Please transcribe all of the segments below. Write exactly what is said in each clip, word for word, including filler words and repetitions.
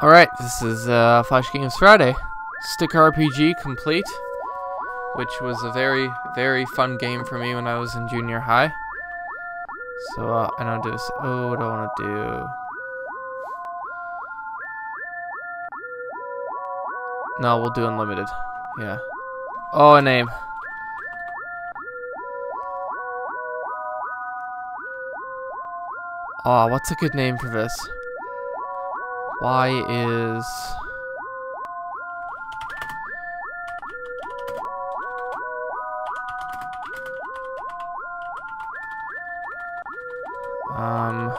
Alright, this is uh, Flash Games Friday, Stick R P G Complete, which was a very, very fun game for me when I was in junior high. So, uh, I don't do this. Oh, what do I want to do? No, we'll do unlimited. Yeah. Oh, a name. Aw, oh, what's a good name for this? Why is... Um...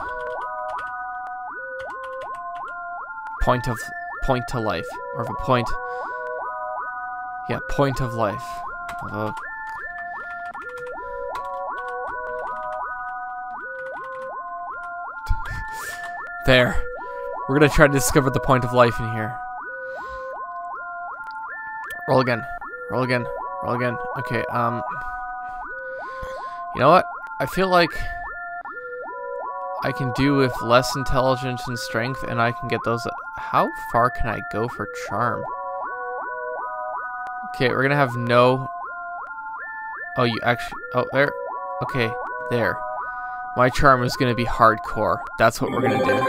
Point of... Point to life. Or of a point... Yeah, point of life. Although... There. We're gonna try to discover the point of life in here. Roll again. Roll again. Roll again. Okay, um... You know what? I feel like... I can do with less intelligence and strength, and I can get those... How far can I go for charm? Okay, we're gonna have no... Oh, you actually... Oh, there. Okay, there. My charm is gonna be hardcore. That's what we're gonna do.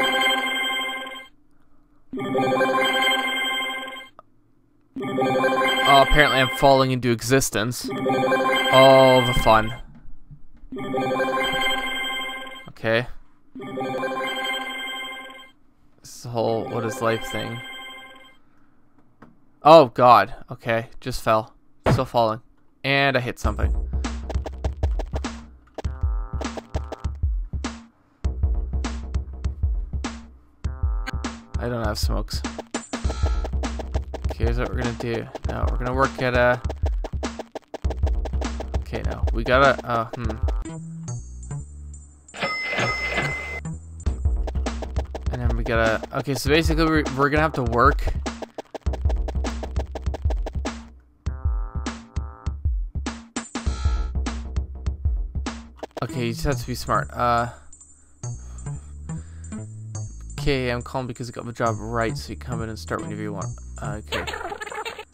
Oh, apparently I'm falling into existence. All the fun. Okay. This whole what is life thing. Oh god. Okay, just fell. Still falling. And I hit something. I don't have smokes. Here's what we're gonna do. Now we're gonna work at a. Okay, now we gotta. Uh, hmm. And then we gotta. Okay, so basically we're, we're gonna have to work. Okay, you just have to be smart. Uh. Okay, I'm calm because I got my job right, so you come in and start whenever you want. Okay.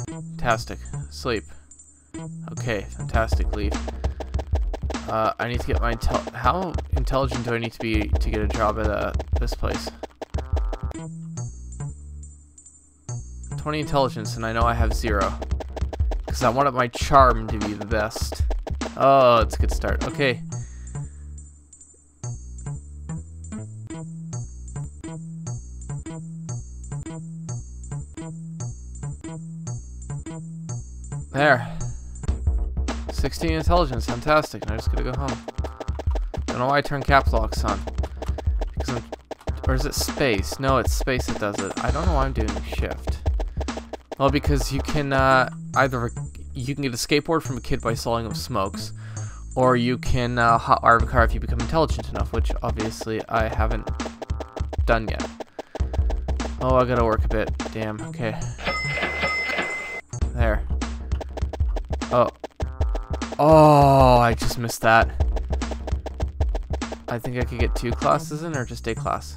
Fantastic. Sleep. Okay, fantastic. Leave. Uh, I need to get my intel- How intelligent do I need to be to get a job at, uh, this place? twenty intelligence, and I know I have zero. Because I wanted my charm to be the best. Oh, it's a good start. Okay. There. sixteen intelligence, fantastic. And I just gotta go home. Don't know why I turn cap locks on. Because I'm, or is it space? No, it's space that does it. I don't know why I'm doing shift. Well, because you can uh, either you can get a skateboard from a kid by selling him smokes, or you can uh, hotwire a car if you become intelligent enough, which obviously I haven't done yet. Oh, I gotta work a bit. Damn. Okay. There. Oh. Oh, I just missed that. I think I could get two classes in or just a class.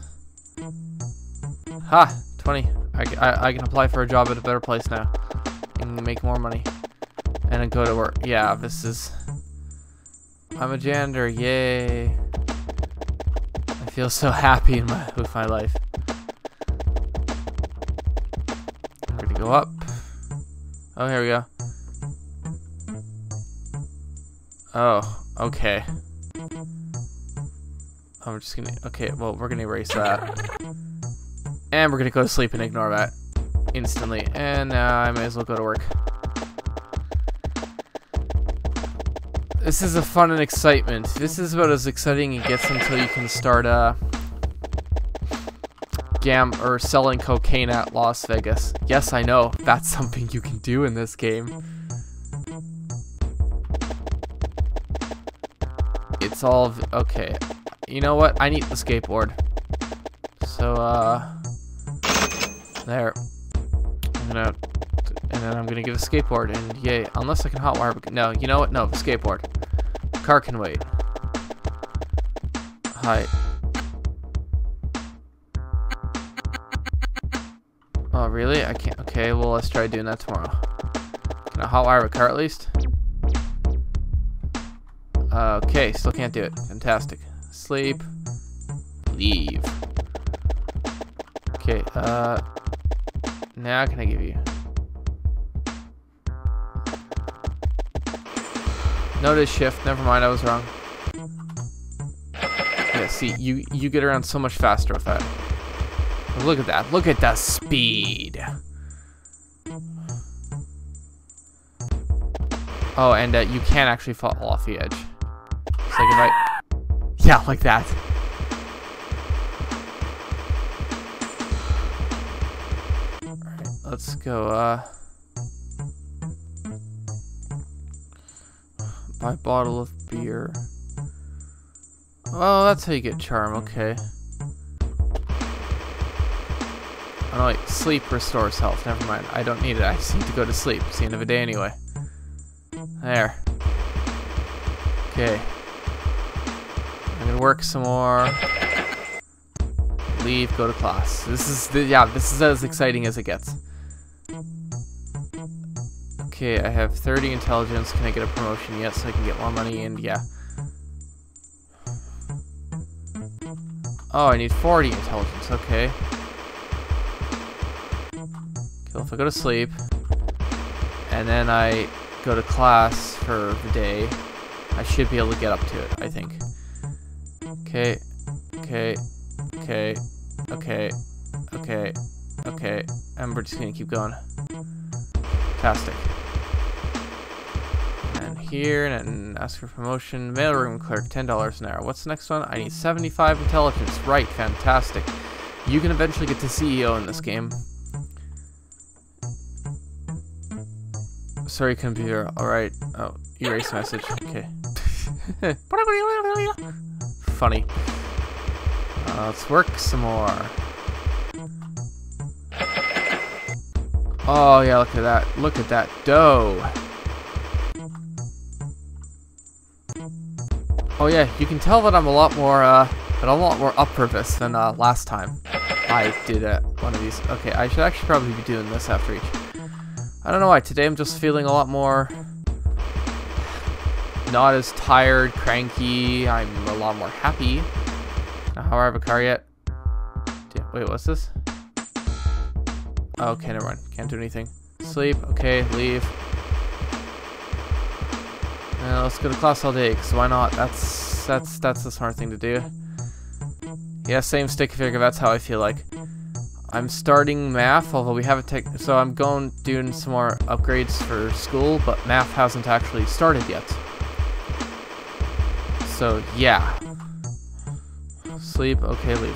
Ha! twenty. I, I, I can apply for a job at a better place now. And make more money. And then go to work. Yeah, this is... I'm a janitor. Yay. I feel so happy in my, with my life. I'm gonna go up. Oh, here we go. Oh, okay. I'm just gonna... Okay, well, we're gonna erase that. And we're gonna go to sleep and ignore that. Instantly. And now uh, I may as well go to work. This is a fun and excitement. This is about as exciting it gets until you can start, uh... Gam... or selling cocaine at Las Vegas. Yes, I know. That's something you can do in this game. It's all... Okay. You know what? I need the skateboard. So, uh... There. I'm gonna... And then I'm gonna get a skateboard, and yay. Unless I can hotwire... No, you know what? No, skateboard. Car can wait. Hi. Oh, really? I can't. Okay, well, let's try doing that tomorrow. Can I hotwire a car at least? Uh, okay, still can't do it. Fantastic. Sleep. Leave. Okay, uh... now can I give you? Notice shift. Never mind, I was wrong. Yeah, see, you, you get around so much faster with that. Look at that. Look at the speed. Oh, and uh, you can actually fall off the edge. So I can write... Yeah, like that. Alright, let's go, uh... buy a bottle of beer. Oh, that's how you get charm, okay. Oh no, wait, sleep restores health. Never mind. I don't need it. I just need to go to sleep. It's the end of the day anyway. There. Okay. I'm gonna work some more. Leave, go to class. This is the, yeah, this is as exciting as it gets. Okay, I have thirty intelligence. Can I get a promotion? Yes, I can get more money and yeah. Oh, I need forty intelligence, okay. So if I go to sleep, and then I go to class for the day, I should be able to get up to it, I think. Okay, okay, okay, okay, okay, okay, and we're just gonna keep going. Fantastic. And here, and ask for promotion, mailroom clerk, ten dollars an hour. What's the next one? I need seventy-five intelligence, right, fantastic. You can eventually get to C E O in this game. Sorry, computer. Alright. Oh, erase message. Okay. Funny. Uh, let's work some more. Oh, yeah, look at that. Look at that dough. Oh, yeah, you can tell that I'm a lot more, uh, that I'm a lot more up purpose than, uh, last time I did uh, one of these. Okay, I should actually probably be doing this after each. I don't know why, today I'm just feeling a lot more not as tired, cranky, I'm a lot more happy. Now, how do I have a car yet? Wait, what's this? Okay, never mind, can't do anything. Sleep, okay, leave. Now, let's go to class all day, because why not? That's, that's, that's the smart thing to do. Yeah, same stick figure, that's how I feel like. I'm starting math, although we haven't taken, so I'm going doing some more upgrades for school, but math hasn't actually started yet. So yeah, sleep, okay, leave.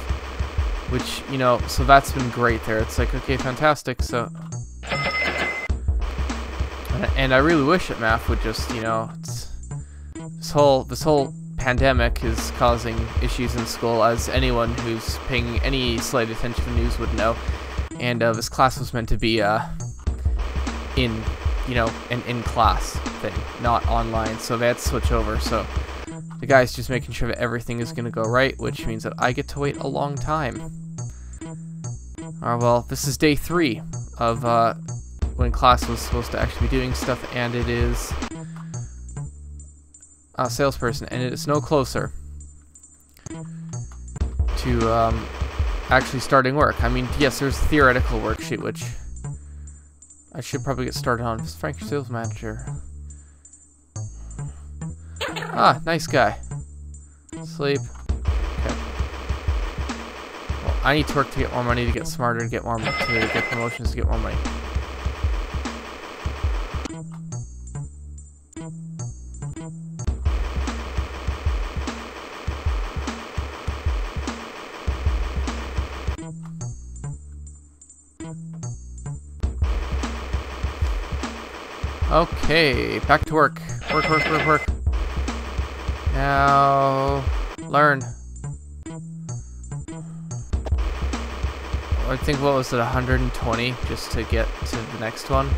Which, you know, so that's been great there. It's like, okay, fantastic. So, and I really wish that math would just, you know, it's, this whole this whole pandemic is causing issues in school, as anyone who's paying any slight attention to news would know. And uh, this class was meant to be uh, in, you know, an in-class thing, not online, so they had to switch over. So the guy's just making sure that everything is going to go right, which means that I get to wait a long time. Alright, well, this is day three of uh, when class was supposed to actually be doing stuff, and it is... Uh, salesperson, and it's no closer to um, actually starting work. I mean, yes, there's a theoretical worksheet, which I should probably get started on. Frank, your sales manager. Ah, nice guy. Sleep. Okay. Well, I need to work to get more money, to get smarter, to get more money, to get promotions, to get more money. Okay, back to work. Work, work, work, work. Now, learn. I think, what was it, one hundred twenty just to get to the next one?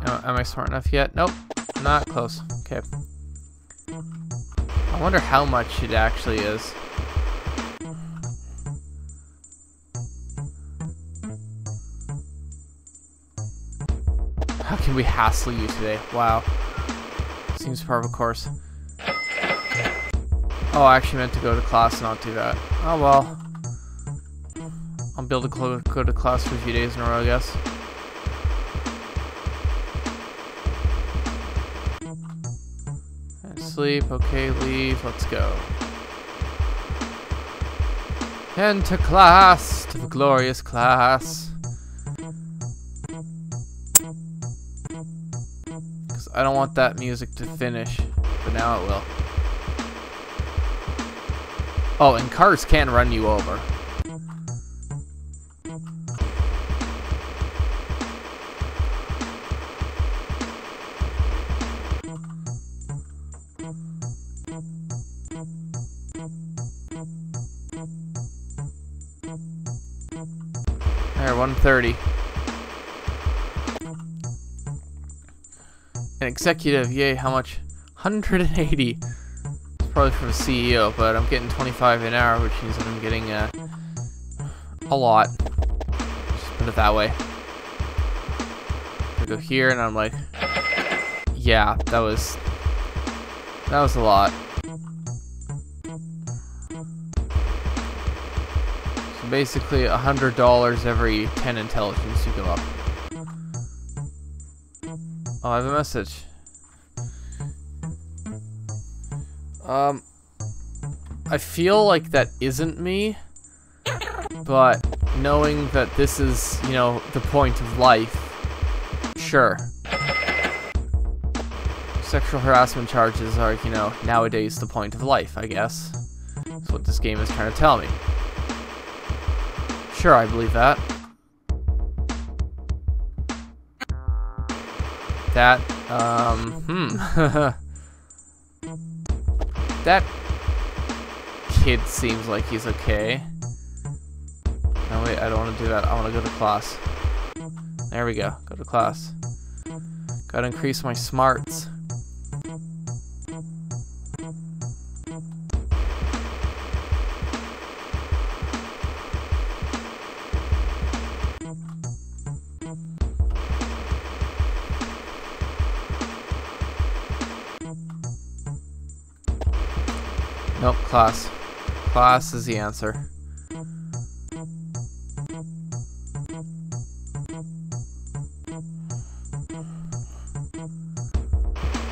Okay, am I smart enough yet? Nope, not close. Okay. I wonder how much it actually is. How can we hassle you today? Wow. Seems part of a course. Oh, I actually meant to go to class and not do that. Oh well. I'll be able to go to class for a few days in a row, I guess. And sleep. Okay, leave. Let's go. And to class. To the glorious class. Because I don't want that music to finish. But now it will. Oh, and cars can run you over. There, one thirty. An executive, yay, how much? one hundred eighty. Probably from a C E O, but I'm getting twenty-five an hour, which means that I'm getting uh, a lot. Just put it that way. I go here, and I'm like, yeah, that was that was a lot. So basically, a hundred dollars every ten intelligence you go up. Oh, I have a message. Um, I feel like that isn't me, but knowing that this is, you know, the point of life, sure. Sexual harassment charges are, you know, nowadays the point of life, I guess. That's what this game is trying to tell me. Sure, I believe that. That, um, hmm. That kid seems like he's okay. No, wait, I don't want to do that. I want to go to class. There we go. Go to class. Gotta increase my smarts. Nope, class. Class is the answer.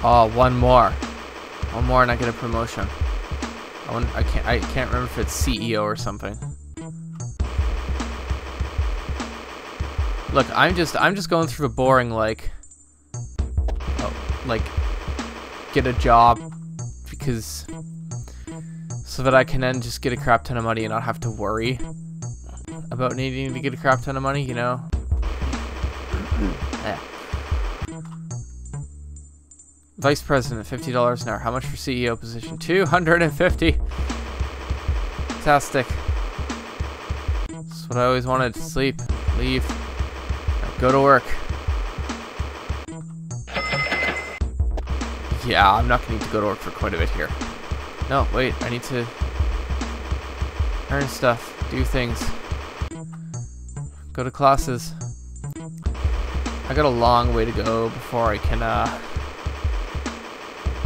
Oh, one more. One more and I get a promotion. I, wonder, I, can't, I can't remember if it's C E O or something. Look, I'm just I'm just going through the boring like oh, like get a job because so that I can then just get a crap ton of money and not have to worry about needing to get a crap ton of money, you know? Yeah. Vice President, fifty dollars an hour. How much for C E O position? two hundred fifty! Fantastic. That's what I always wanted. Sleep. Leave. Go to work. Yeah, I'm not going to need to go to work for quite a bit here. No, wait, I need to earn stuff, do things, go to classes. I got a long way to go before I can uh,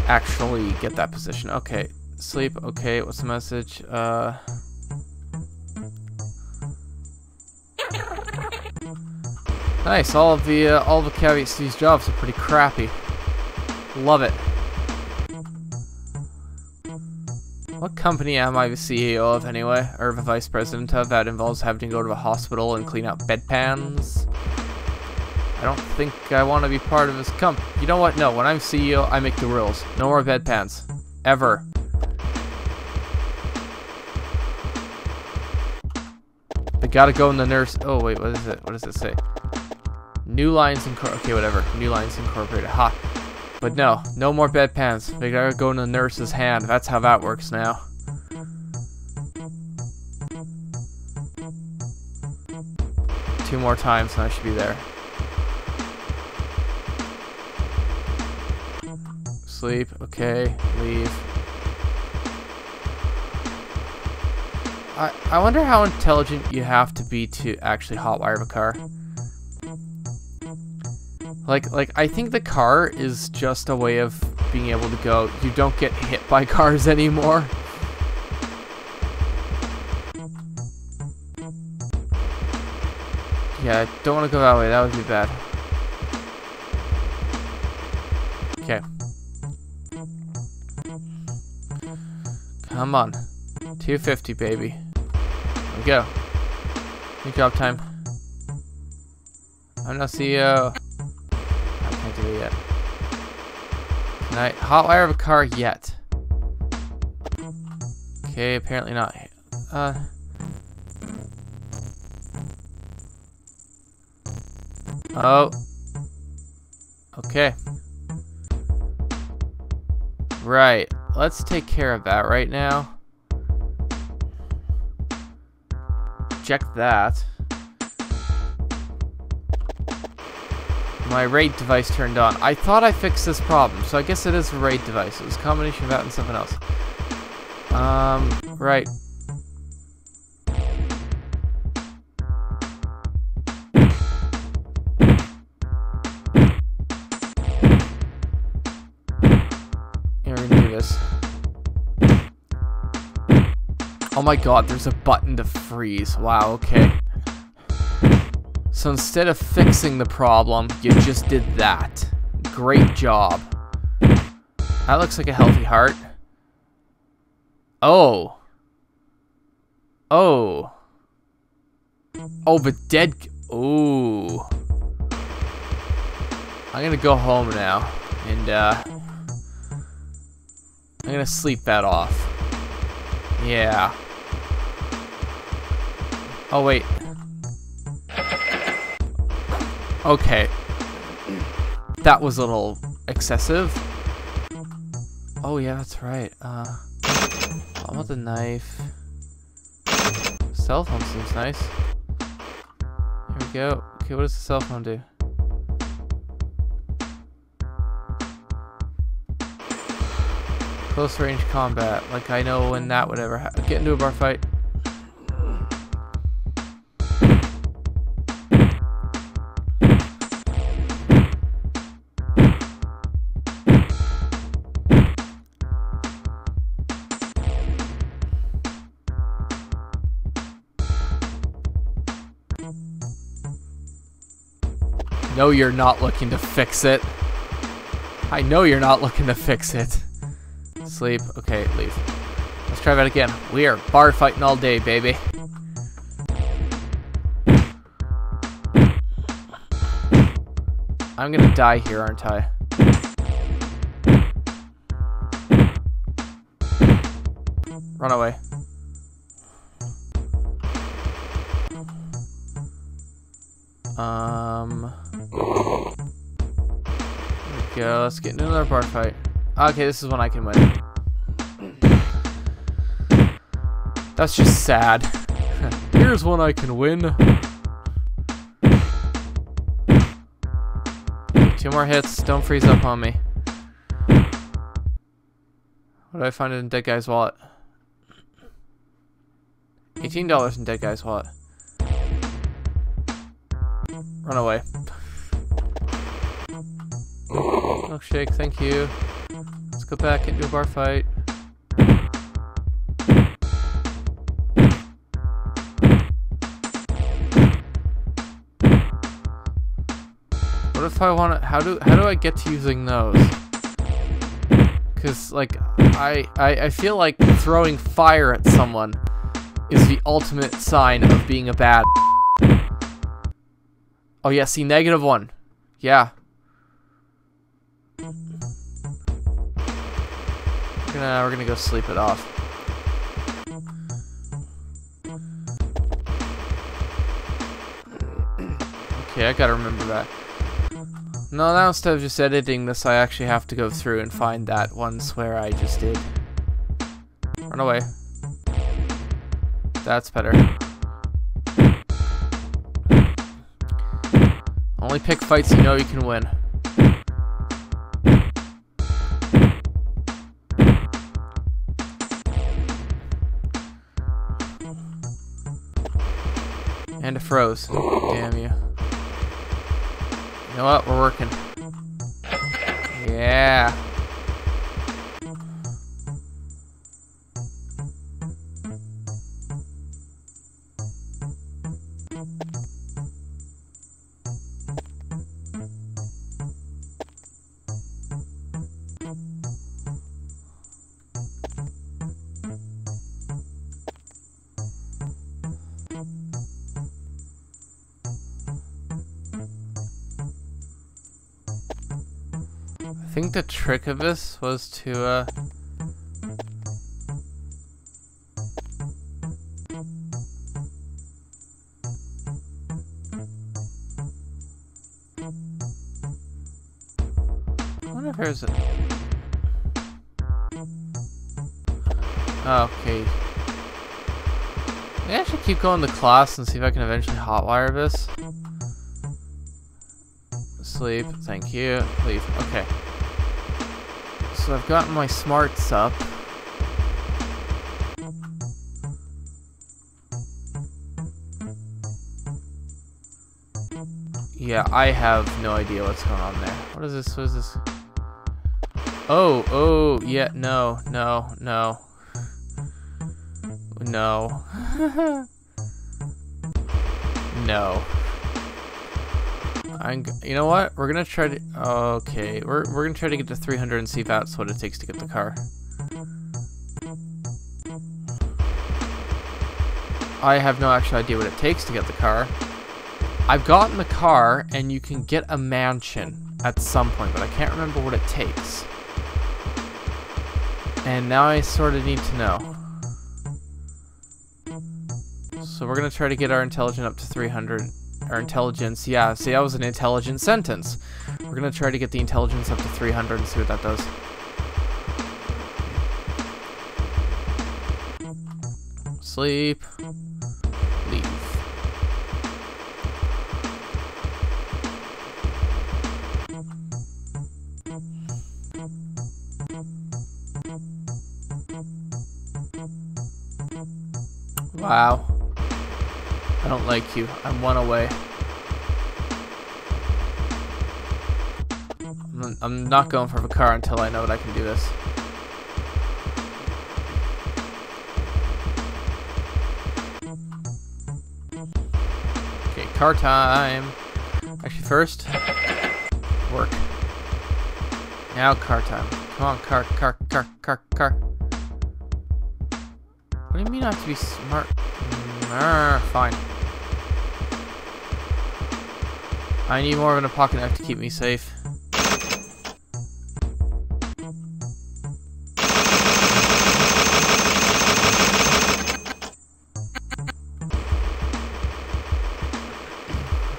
actually get that position. Okay, sleep, okay, what's the message? Uh, nice, all of the, uh, all the caveats to these jobs are pretty crappy. Love it. What company am I the C E O of anyway, or the vice president of, that involves having to go to the hospital and clean out bedpans? I don't think I want to be part of this comp. You know what? No, when I'm C E O, I make the rules. No more bedpans. Ever. They gotta go in the nurse. Oh, wait, what is it? What does it say? New Lines Incorporated. Okay, whatever. New Lines Incorporated. Ha. But no, no more bedpans. They gotta go in the nurse's hand. That's how that works now. Two more times and I should be there. Sleep. Okay. Leave. I, I wonder how intelligent you have to be to actually hotwire the car. Like, like I think the car is just a way of being able to go. You don't get hit by cars anymore. Yeah, I don't want to go that way. That would be bad. Okay. Come on. two fifty, baby. There we go. Good job time. I'm no C E O. I can't do it yet. Can I hotwire a car yet? Okay, apparently not. Uh... Oh. Okay. Right. Let's take care of that right now. Check that. My RAID device turned on. I thought I fixed this problem, so I guess it is a RAID device. It was a combination of that and something else. Um, right. Oh my god, there's a button to freeze. Wow, okay. So instead of fixing the problem, you just did that. Great job. That looks like a healthy heart. Oh. Oh. Oh, but dead... Ooh. I'm gonna go home now. And, uh... I'm gonna sleep that off. Yeah. Oh, wait. Okay. That was a little excessive. Oh, yeah, that's right. Uh, I want the knife. Cell phone seems nice. Here we go. Okay, what does the cell phone do? Close range combat. Like, I know when that would ever happen. Get into a bar fight. I know you're not looking to fix it. I know you're not looking to fix it. Sleep. Okay, leave. Let's try that again. We are bar fighting all day, baby. I'm gonna die here, aren't I? Run away. Um... Go, let's get into another bar fight. Okay, this is one I can win. That's just sad. Here's one I can win. Two more hits. Don't freeze up on me. What do I find in dead guy's wallet? eighteen dollars in dead guy's wallet. Run away. Milkshake, thank you. Let's go back into a bar fight. What if I want to? How do how do I get to using those? Cause like I, I I feel like throwing fire at someone is the ultimate sign of being a bad. Oh yeah, see, negative one. Yeah. We're gonna, we're gonna go sleep it off. Okay, I gotta remember that. No, now instead of just editing this, I actually have to go through and find that one swear I just did. Run away. That's better. Only pick fights you know you can win. And it froze. Damn you. know what? We're working. Yeah. I think the trick of this was to, uh... I wonder if there's a... Okay. Maybe I should keep going to class and see if I can eventually hotwire this. Sleep. Thank you. Leave. Okay. So I've gotten my smarts up. Yeah, I have no idea what's going on there. What is this? What is this? Oh, oh, yeah, no, no, no. No. No. I'm, you know what? We're gonna try to. Okay, we're we're gonna try to get to three hundred and see if that's what it takes to get the car. I have no actual idea what it takes to get the car. I've gotten the car, and you can get a mansion at some point, but I can't remember what it takes. And now I sort of need to know. So we're gonna try to get our intelligence up to three hundred. Our intelligence, yeah, see, that was an intelligent sentence. We're gonna try to get the intelligence up to three hundred and see what that does. Sleep. Leave. Wow. I don't like you. I'm one away. I'm not going for the car until I know that I can do this. Okay, car time. Actually, first, work. Now car time. Come on, car, car, car, car, car. What do you mean not to be smart? Arr, fine. I need more of an pocket knife to keep me safe.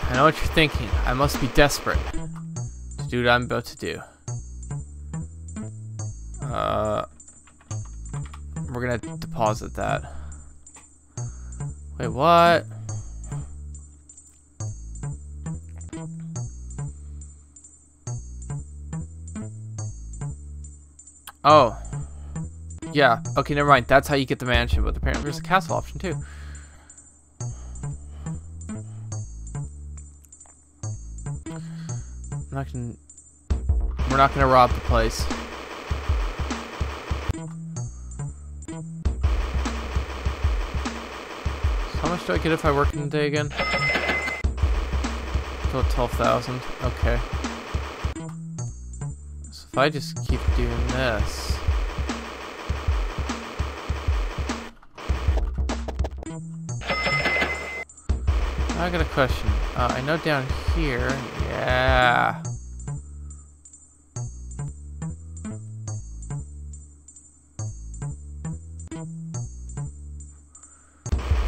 I know what you're thinking. I must be desperate to do what I'm about to do. Uh, we're gonna deposit that. Wait, what? Oh. Yeah. Okay, never mind. That's how you get the mansion, but apparently there's a castle option too. I'm not gonna, we're not gonna rob the place. How much do I get if I work in the day again? About twelve thousand. Okay. So if I just keep doing this. I got a question. Uh, I know down here. Yeah.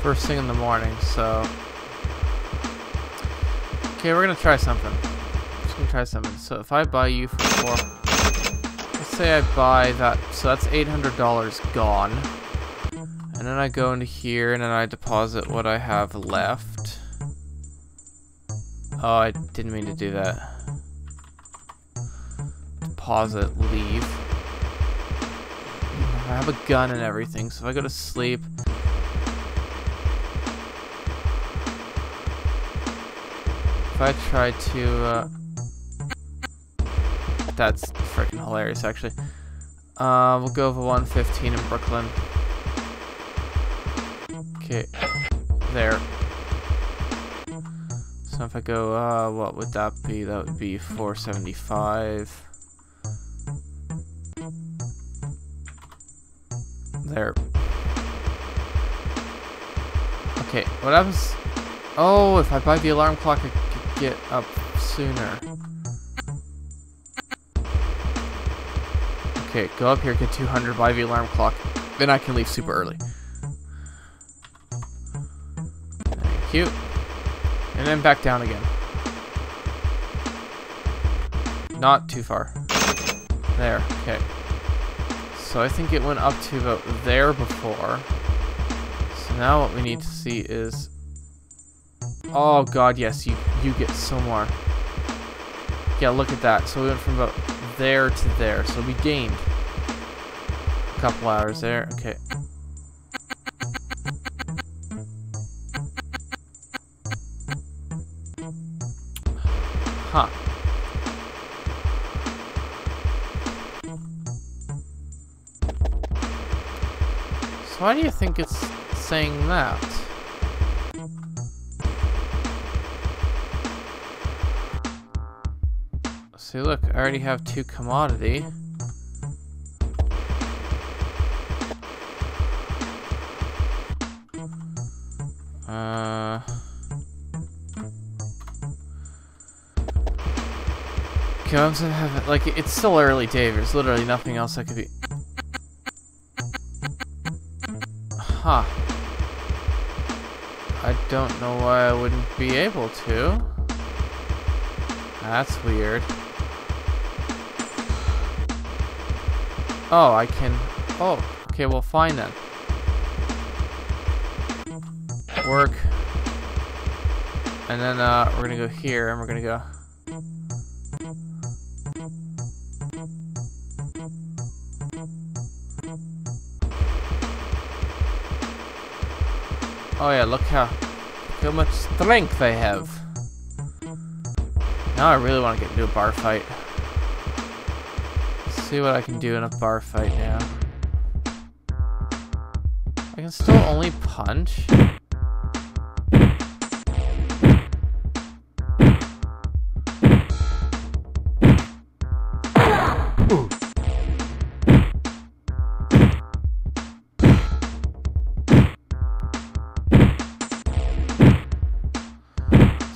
First thing in the morning, so okay, we're gonna try something. I'm just gonna try something. So if I buy you for four, let's say I buy that, so that's eight hundred dollars gone. And then I go into here and then I deposit what I have left. Oh, I didn't mean to do that. Deposit, leave. I have a gun and everything, so if I go to sleep. If I try to, uh, That's freaking hilarious, actually. Uh, we'll go for one fifteen in Brooklyn. Okay, there. So if I go, uh, what would that be? That would be four seventy-five. There. Okay, what happens? Oh, if I buy the alarm clock, I could get up sooner. Okay, go up here, get two hundred, buy the alarm clock. Then I can leave super early. Thank you. And then back down again. Not too far. There, okay. So I think it went up to about there before. So now what we need to see is... Oh god, yes, you, you get some more. Yeah, look at that. So we went from about there to there. So we gained a couple hours there. Okay. Huh. So why do you think it's saying that? See, look, I already have two commodity. Uh... Once I have it, like, it's still early day, there's literally nothing else I could be. Huh. I don't know why I wouldn't be able to. That's weird. Oh, I can. Oh, okay, well, fine then. Work. And then, uh, we're gonna go here and we're gonna go. Oh yeah, look how, how much strength I have. Now I really want to get into a bar fight. Let's see what I can do in a bar fight now. I can still only punch.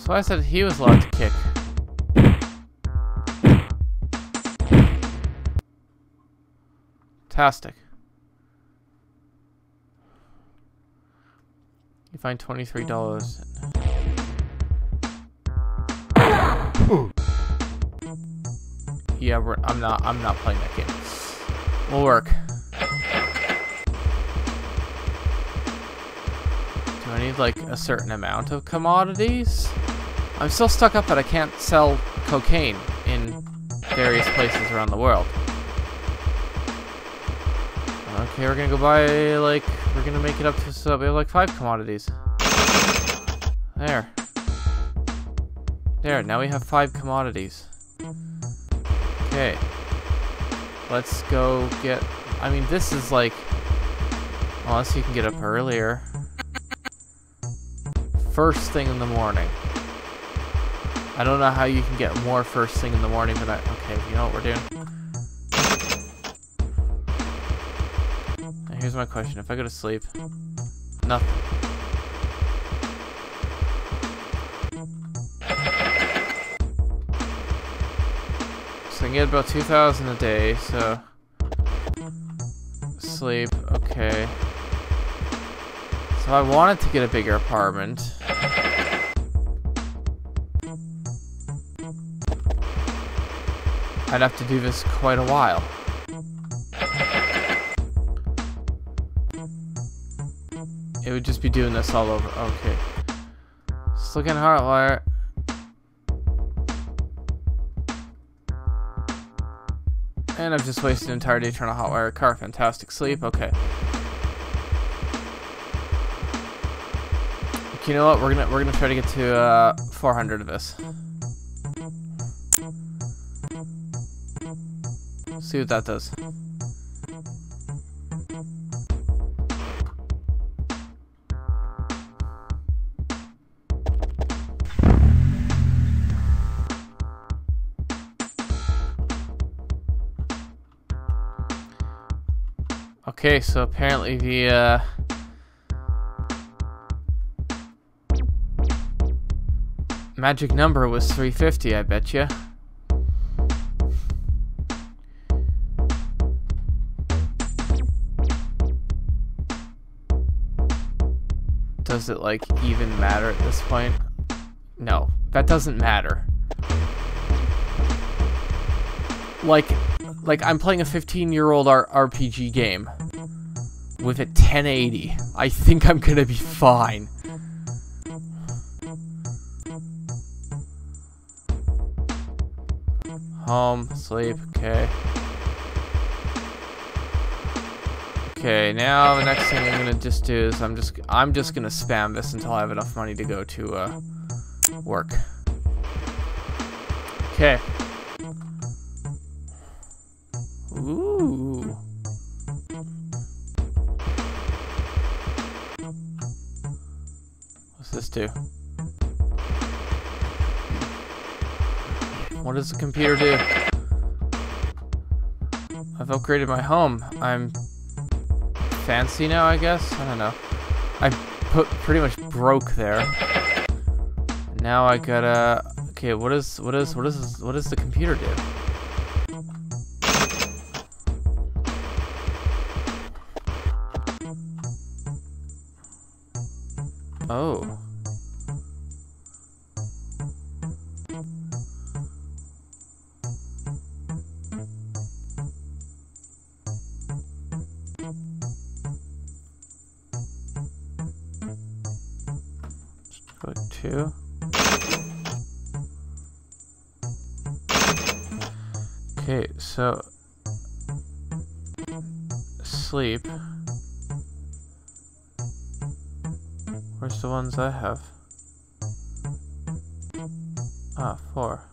So I said he was allowed to kick. Fantastic. You find twenty-three dollars. Yeah, we're, I'm not. I'm not playing that game. We'll work. Do I need like a certain amount of commodities? I'm still stuck up that I can't sell cocaine in various places around the world. Okay, we're gonna go buy, like, we're gonna make it up to, so we have like five commodities. There. There, now we have five commodities. Okay. Let's go get, I mean, this is like, unless you can get up earlier. First thing in the morning. I don't know how you can get more first thing in the morning than I... Okay, you know what we're doing? Now here's my question. If I go to sleep... Nothing. So I can get about two thousand a day, so... Sleep, okay. So I wanted to get a bigger apartment. I'd have to do this quite a while. It would just be doing this all over. Okay. Slick and Hardwire. And I've just wasted an entire day trying to hotwire a car. Fantastic sleep. Okay. You know what? We're gonna we're gonna try to get to uh, four hundred of this. see what that does. Okay, so apparently the uh magic number was three fifty, I bet you. Does it like even matter at this point? No, that doesn't matter. Like, like I'm playing a fifteen-year-old R P G game with a ten eighty. I think I'm gonna be fine. Home, sleep, okay. Okay, now the next thing I'm gonna just do is I'm just I'm just gonna spam this until I have enough money to go to uh work. Okay. Ooh. What's this do? What does the computer do? I've upgraded my home. I'm fancy now, I guess? I don't know. I put pretty much broke there. Now I gotta... Okay, what is... What is... What is... What does the computer do? Oh. Two. Okay, so sleep. Where's the ones I have? Ah, four.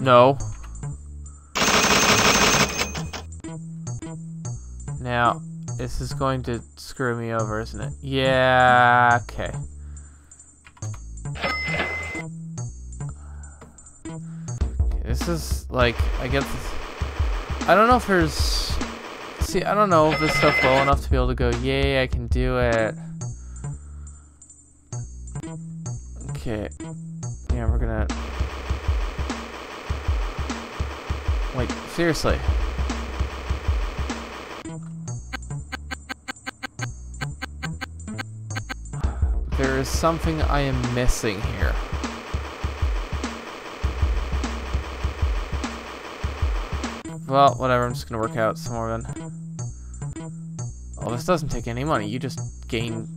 No. Now, this is going to screw me over, isn't it? Yeah, okay. Okay, this is, like, I guess... I don't know if there's... See, I don't know if this stuff well enough to be able to go, yay, I can do it. Okay. Yeah, we're gonna... Like, seriously. There is something I am missing here. Well, whatever, I'm just gonna work out some more then. Oh, this doesn't take any money, you just gain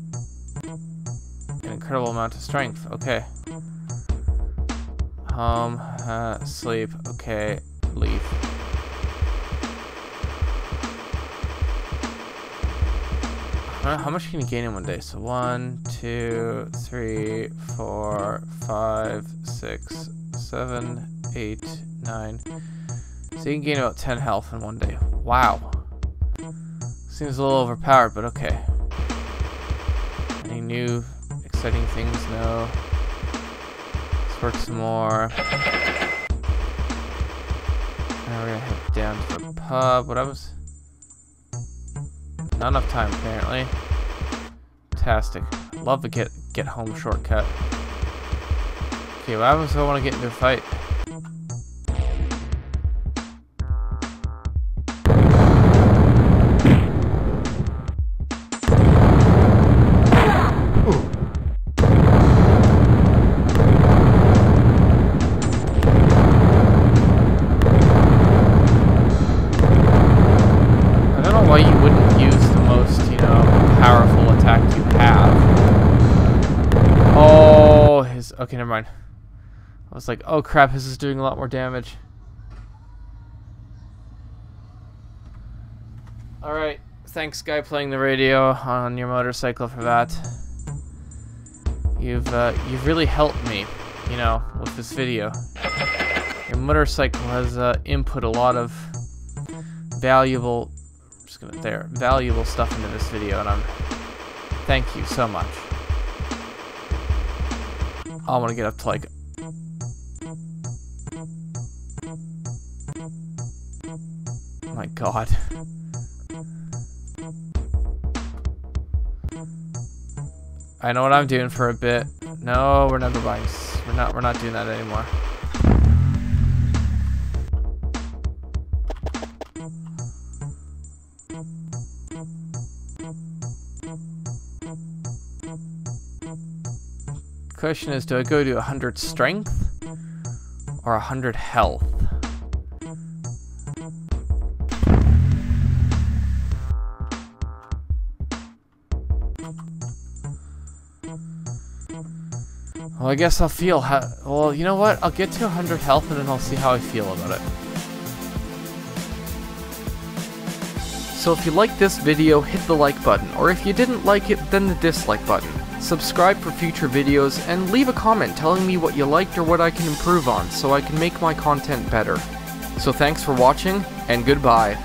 an incredible amount of strength, okay. Home, uh, sleep, okay. Leave. How much can you gain in one day? So one, two, three, four, five, six, seven, eight, nine. So you can gain about ten health in one day. Wow. Seems a little overpowered, but okay. Any new exciting things? No. Let's work some more. Now we're gonna head down to the pub. What else? Not enough time, apparently. Fantastic. Love the get get home shortcut. Okay, what happens if I want to get into a fight? Okay, never mind. I was like, oh crap, this is doing a lot more damage. Alright, thanks guy playing the radio on your motorcycle for that. You've, uh, you've really helped me, you know, with this video. Your motorcycle has, uh, input a lot of valuable, I'm just gonna, there, valuable stuff into this video, and I'm, thank you so much. I want to get up to, like, my god. I know what I'm doing for a bit. No, we're never buying. We're not. We're not doing that anymore. Question is, do I go to one hundred strength or one hundred health? Well, I guess I'll feel how. Well, you know what? I'll get to one hundred health and then I'll see how I feel about it. So if you liked this video, hit the like button, or if you didn't like it, then the dislike button. Subscribe for future videos, and leave a comment telling me what you liked or what I can improve on so I can make my content better. So thanks for watching, and goodbye.